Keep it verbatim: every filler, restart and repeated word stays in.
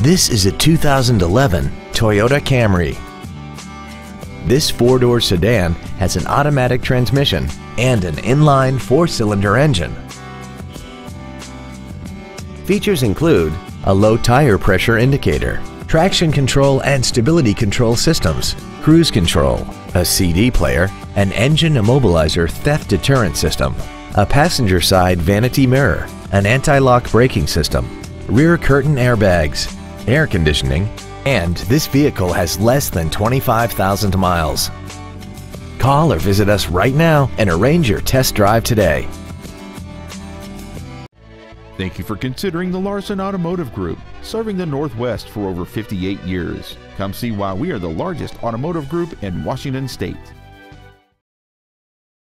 This is a two thousand eleven Toyota Camry. This four-door sedan has an automatic transmission and an inline four-cylinder engine. Features include a low tire pressure indicator, traction control and stability control systems, cruise control, a C D player, an engine immobilizer theft deterrent system, a passenger side vanity mirror, an anti-lock braking system, rear curtain airbags, air conditioning, and this vehicle has less than twenty-five thousand miles. Call or visit us right now and arrange your test drive today. Thank you for considering the Larson Automotive Group, serving the Northwest for over fifty-eight years. Come see why we are the largest automotive group in Washington State.